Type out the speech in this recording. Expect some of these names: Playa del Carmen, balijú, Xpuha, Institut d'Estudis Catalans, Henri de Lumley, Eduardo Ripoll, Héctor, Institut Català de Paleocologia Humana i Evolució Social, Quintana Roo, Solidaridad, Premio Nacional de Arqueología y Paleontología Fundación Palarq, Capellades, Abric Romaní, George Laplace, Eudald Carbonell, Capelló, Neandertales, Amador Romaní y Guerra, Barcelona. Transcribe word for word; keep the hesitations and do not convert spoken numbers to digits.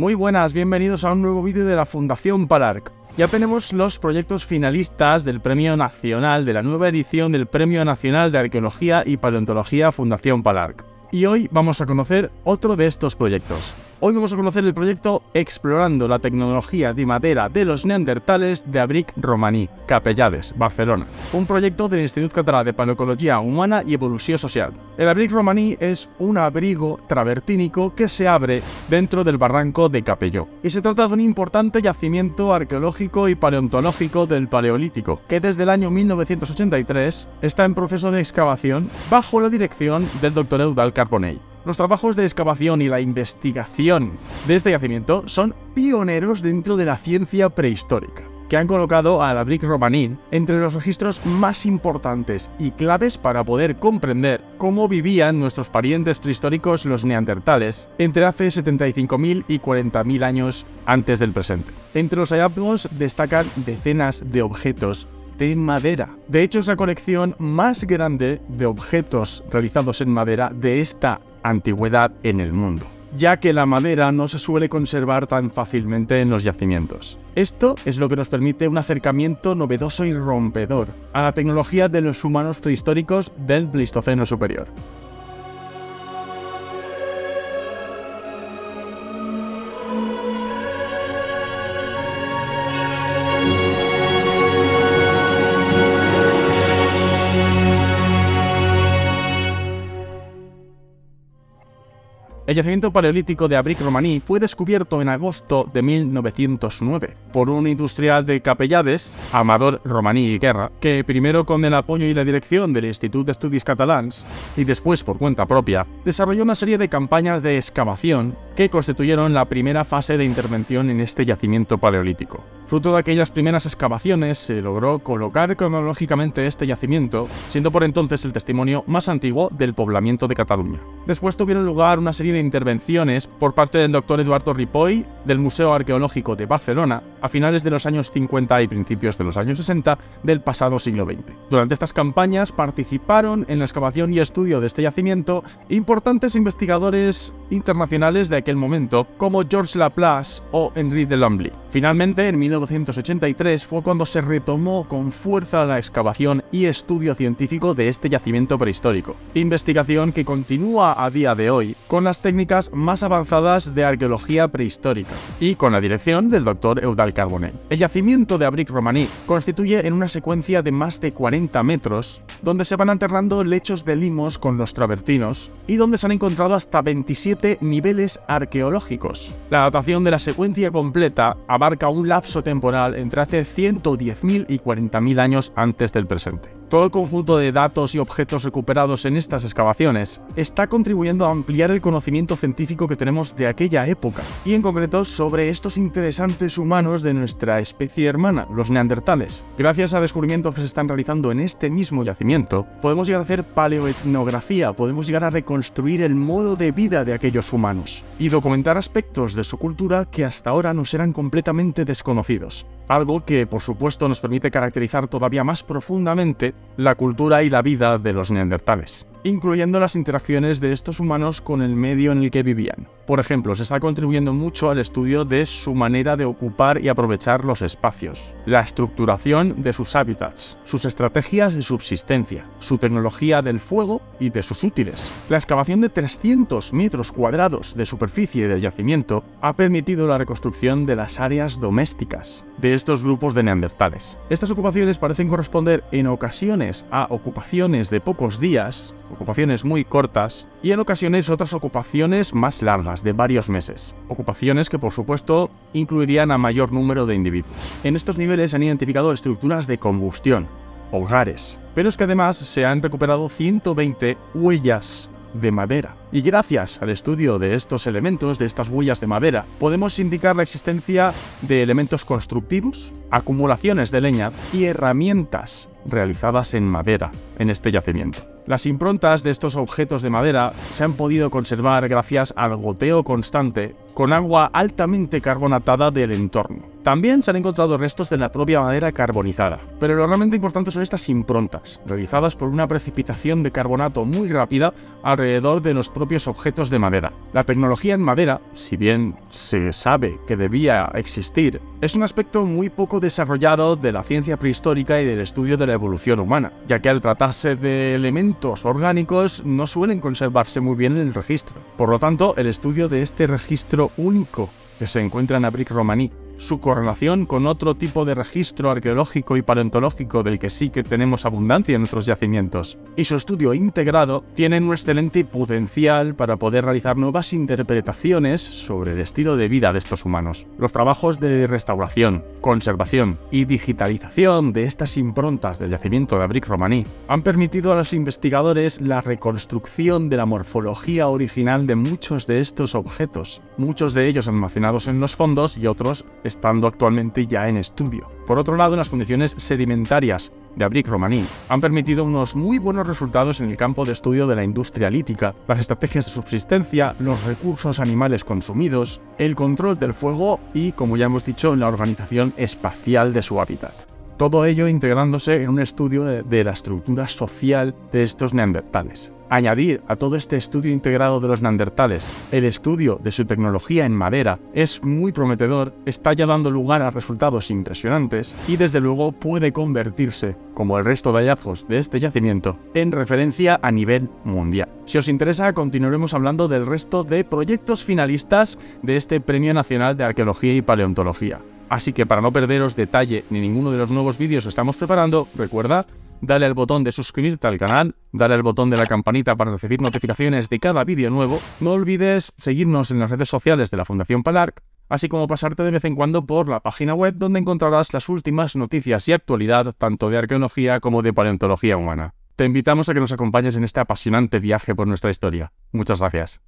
Muy buenas, bienvenidos a un nuevo vídeo de la Fundación Palarq. Ya tenemos los proyectos finalistas del Premio Nacional, de la nueva edición del Premio Nacional de Arqueología y Paleontología Fundación Palarq. Y hoy vamos a conocer otro de estos proyectos. Hoy vamos a conocer el proyecto Explorando la tecnología de madera de los neandertales de Abric Romaní, Capellades, Barcelona. Un proyecto del Institut Català de Paleocologia Humana i Evolució Social. El Abric Romaní es un abrigo travertínico que se abre dentro del barranco de Capelló. Y se trata de un importante yacimiento arqueológico y paleontológico del Paleolítico, que desde el año mil novecientos ochenta y tres está en proceso de excavación bajo la dirección del doctor Eudald Carbonell. Los trabajos de excavación y la investigación de este yacimiento son pioneros dentro de la ciencia prehistórica, que han colocado a la Abric Romaní entre los registros más importantes y claves para poder comprender cómo vivían nuestros parientes prehistóricos los neandertales entre hace setenta y cinco mil y cuarenta mil años antes del presente. Entre los hallazgos destacan decenas de objetos de madera. De hecho, es la colección más grande de objetos realizados en madera de esta antigüedad en el mundo, ya que la madera no se suele conservar tan fácilmente en los yacimientos. Esto es lo que nos permite un acercamiento novedoso y rompedor a la tecnología de los humanos prehistóricos del Pleistoceno superior. El yacimiento paleolítico de Abric Romaní fue descubierto en agosto de mil novecientos nueve por un industrial de Capellades, Amador Romaní y Guerra, que primero con el apoyo y la dirección del Institut d'Estudis Catalans y después por cuenta propia, desarrolló una serie de campañas de excavación que constituyeron la primera fase de intervención en este yacimiento paleolítico. Fruto de aquellas primeras excavaciones se logró colocar cronológicamente este yacimiento, siendo por entonces el testimonio más antiguo del poblamiento de Cataluña. Después tuvieron lugar una serie de intervenciones por parte del doctor Eduardo Ripoll del Museo Arqueológico de Barcelona a finales de los años cincuenta y principios de los años sesenta del pasado siglo veinte. Durante estas campañas participaron en la excavación y estudio de este yacimiento importantes investigadores internacionales de aquel el momento, como George Laplace o Henri de Lumley. Finalmente, en mil novecientos ochenta y tres fue cuando se retomó con fuerza la excavación y estudio científico de este yacimiento prehistórico, investigación que continúa a día de hoy con las técnicas más avanzadas de arqueología prehistórica y con la dirección del doctor Eudald Carbonell. El yacimiento de Abric Romaní constituye en una secuencia de más de cuarenta metros, donde se van alternando lechos de limos con los travertinos y donde se han encontrado hasta veintisiete niveles arqueológicos. La datación de la secuencia completa abarca un lapso temporal entre hace ciento diez mil y cuarenta mil años antes del presente. Todo el conjunto de datos y objetos recuperados en estas excavaciones está contribuyendo a ampliar el conocimiento científico que tenemos de aquella época, y en concreto sobre estos interesantes humanos de nuestra especie hermana, los neandertales. Gracias a descubrimientos que se están realizando en este mismo yacimiento, podemos llegar a hacer paleoetnografía, podemos llegar a reconstruir el modo de vida de aquellos humanos y documentar aspectos de su cultura que hasta ahora nos eran completamente desconocidos. Algo que, por supuesto, nos permite caracterizar todavía más profundamente la cultura y la vida de los neandertales, incluyendo las interacciones de estos humanos con el medio en el que vivían. Por ejemplo, se está contribuyendo mucho al estudio de su manera de ocupar y aprovechar los espacios, la estructuración de sus hábitats, sus estrategias de subsistencia, su tecnología del fuego y de sus útiles. La excavación de trescientos metros cuadrados de superficie del yacimiento ha permitido la reconstrucción de las áreas domésticas de estos grupos de neandertales. Estas ocupaciones parecen corresponder en ocasiones a ocupaciones de pocos días, ocupaciones muy cortas, y en ocasiones otras ocupaciones más largas, de varios meses. Ocupaciones que, por supuesto, incluirían a mayor número de individuos. En estos niveles se han identificado estructuras de combustión, hogares, pero es que además se han recuperado ciento veinte huellas de madera. Y gracias al estudio de estos elementos, de estas huellas de madera, podemos indicar la existencia de elementos constructivos, acumulaciones de leña y herramientas realizadas en madera en este yacimiento. Las improntas de estos objetos de madera se han podido conservar gracias al goteo constante con agua altamente carbonatada del entorno, También se han encontrado restos de la propia madera carbonizada, pero lo realmente importante son estas improntas, realizadas por una precipitación de carbonato muy rápida alrededor de los propios objetos de madera. La tecnología en madera, si bien se sabe que debía existir, es un aspecto muy poco desarrollado de la ciencia prehistórica y del estudio de la evolución humana, ya que al tratarse de elementos orgánicos no suelen conservarse muy bien en el registro. Por lo tanto, el estudio de este registro único que se encuentra en Abric Romaní, su correlación con otro tipo de registro arqueológico y paleontológico del que sí que tenemos abundancia en nuestros yacimientos, y su estudio integrado tienen un excelente potencial para poder realizar nuevas interpretaciones sobre el estilo de vida de estos humanos. Los trabajos de restauración, conservación y digitalización de estas improntas del yacimiento de Abric Romaní han permitido a los investigadores la reconstrucción de la morfología original de muchos de estos objetos, muchos de ellos almacenados en los fondos y otros estando actualmente ya en estudio. Por otro lado, las condiciones sedimentarias de Abric Romaní han permitido unos muy buenos resultados en el campo de estudio de la industria lítica, las estrategias de subsistencia, los recursos animales consumidos, el control del fuego y, como ya hemos dicho, la organización espacial de su hábitat. Todo ello integrándose en un estudio de la estructura social de estos neandertales. Añadir a todo este estudio integrado de los neandertales el estudio de su tecnología en madera es muy prometedor, está ya dando lugar a resultados impresionantes y desde luego puede convertirse, como el resto de hallazgos de este yacimiento, en referencia a nivel mundial. Si os interesa, continuaremos hablando del resto de proyectos finalistas de este Premio Nacional de Arqueología y Paleontología. Así que para no perderos detalle ni ninguno de los nuevos vídeos que estamos preparando, recuerda, dale al botón de suscribirte al canal, dale al botón de la campanita para recibir notificaciones de cada vídeo nuevo, no olvides seguirnos en las redes sociales de la Fundación Palarq, así como pasarte de vez en cuando por la página web donde encontrarás las últimas noticias y actualidad tanto de arqueología como de paleontología humana. Te invitamos a que nos acompañes en este apasionante viaje por nuestra historia. Muchas gracias.